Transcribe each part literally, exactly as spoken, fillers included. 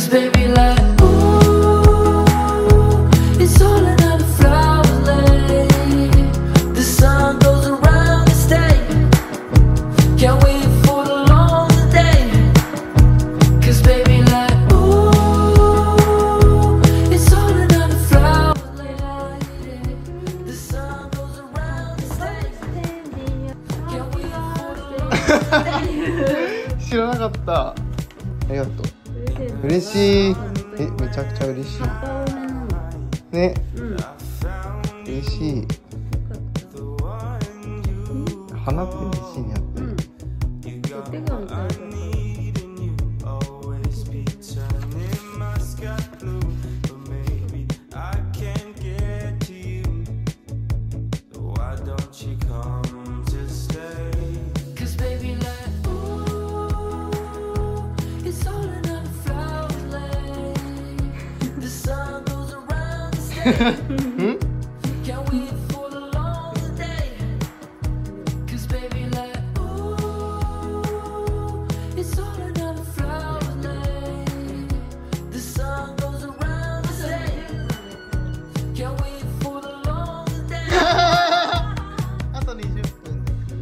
'Cause baby, like, ooh, it's all another flower lay. The sun goes around this day. Can't wait for the long day. 'Cause baby, like, ooh, it's all another flower lay. The sun goes around this day. Can't wait for the long day. 知らなかった。ありがとう。嬉しい。え、めちゃくちゃ嬉しい。ね。うん、嬉しい。花って嬉しいね。うん。Hmm? Can't wait for the long day. 'Cause baby, like, ooh, it's all another flower lay. The sun goes around the day. Can't wait for the long day. あとにじゅっぷんで来る。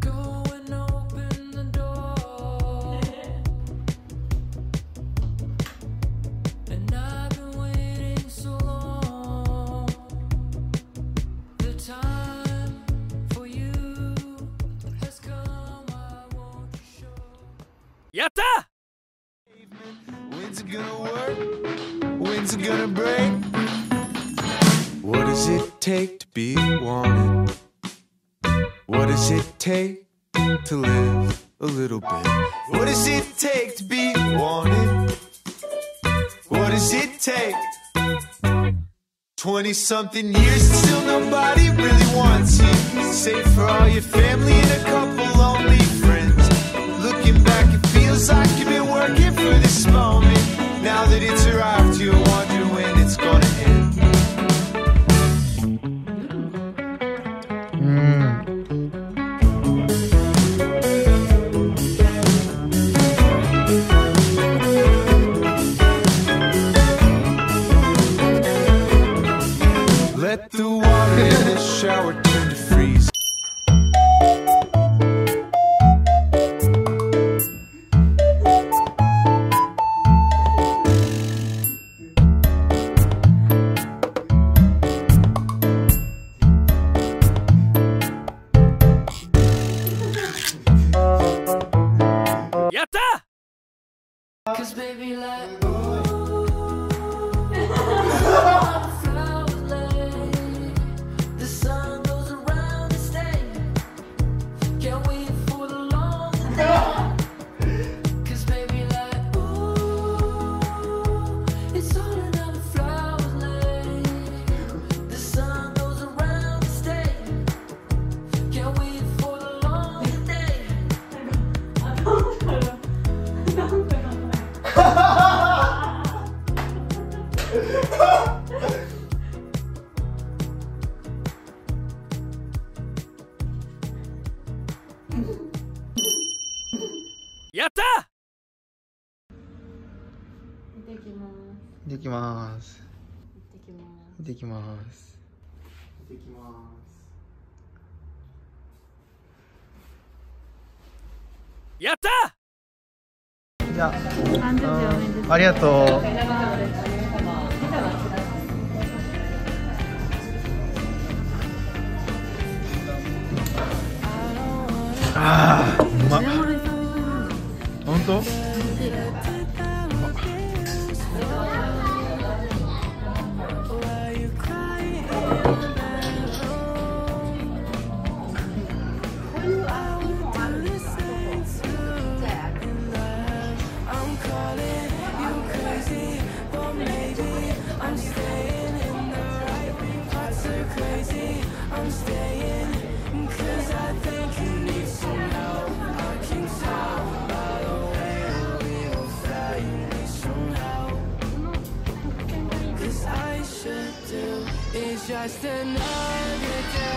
Go and open the door. And I Yatta! When's it gonna work? When's it gonna break? What does it take to be wanted? What does it take to live a little bit? What does it take to be wanted? What does it take? twenty something years and still nobody really wants you. Save for all your family and a couple lonely friends. Looking back, it feels like you've been working for this moment. Now that it's arrived, you're wondering when it's gonna end. Mm. Let the water in the shower turn to freeze. Cause baby, like, ooh, flower lay. The sun goes around this day. Can't wait for the long day. 'Cause baby, like, ooh, it's all another flower lay. The sun goes around this day. Can't wait for the long day. Yatta! できます。できます。できます。やった！じゃあ、ありがとう。ああ、うまっ。本当？It's just another day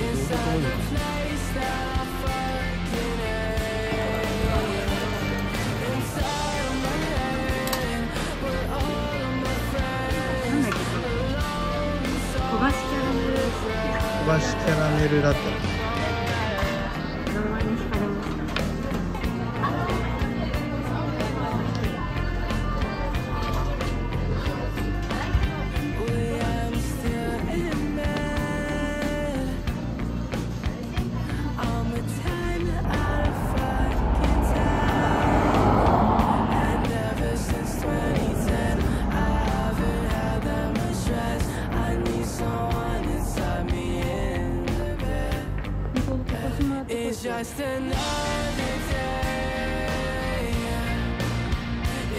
inside the place that I fucking hate. バシキャラメルラテ。Just another day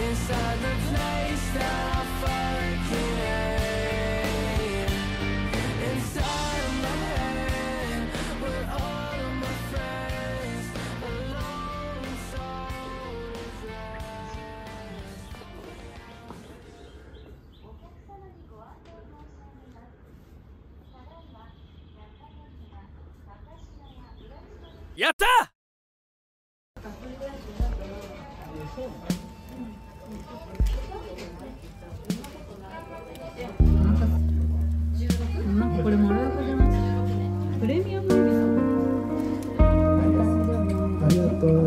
inside the place that I fucking hate. Inside my head, where all of my friends alone so depressed. やったー。なんかこれもらうことじゃなくてプレミアムエビさん。ありがとう。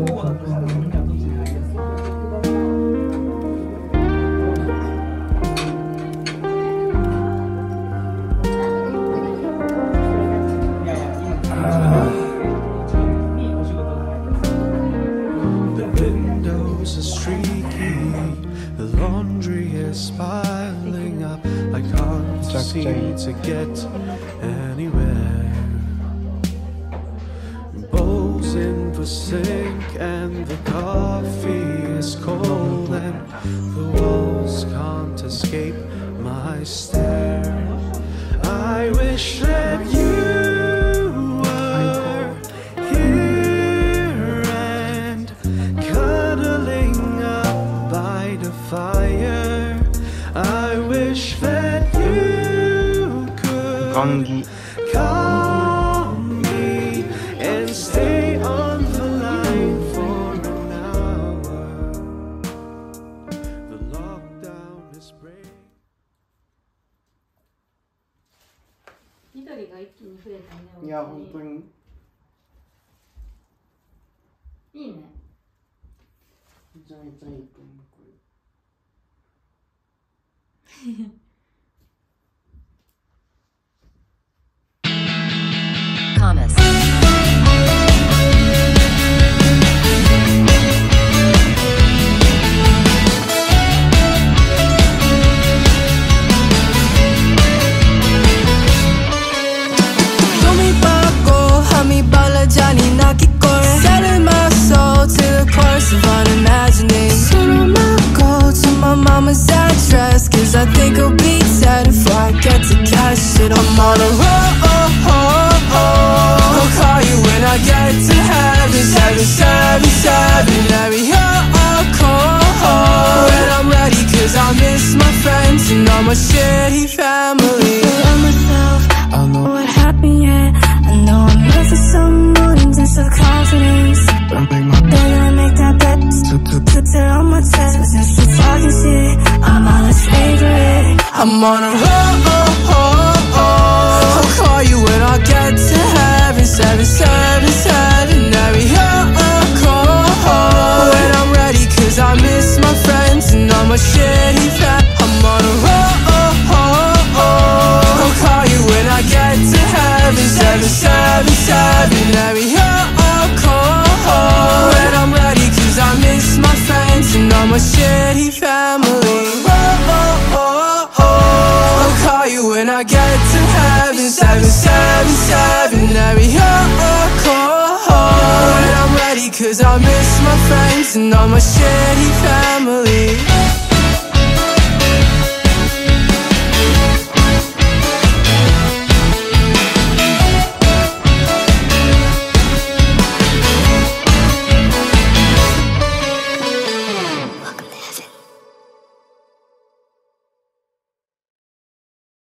Piling up, I can't see to get anywhere. Bowls in the sink and the coffee is cold and the walls can't escape my stare. I wish that you were here and cuddling up by the fire. I wish that you could call me and stay on the line for an hour. The lockdown is breaking. 緑が一気に増えたね。いや本当に。いいね。めちゃめちゃいいと思う。 Thomas. I think I'll be dead if I get to cash it. I'm on a roll, oh, oh, oh. I'll call you when I get to heaven. Seven seven seven, every year I'll call when I'm ready, cause I miss my friends and all my shitty family. I love myself, I don't know what happened yet. I know I'm missing some mornings and some confidence. Don't make my bed, I make that bed. Tear on my chest, but just keep talking shit. I'm on a I'm on a roll, oh, oh, oh. I'll call you when I get to heaven. Seven seven seven, every year I'll call when I'm ready, cause I miss my friends and all my shitty fat. I'm on a roll, oh, oh, oh. I'll call you when I get to heaven. Seven seven seven, every year I'll call when I'm ready, cause I miss my friends and all my shitty family. When I get to heaven, seven seven seven, every year I'll call when I'm ready, cause I miss my friends and all my shitty family.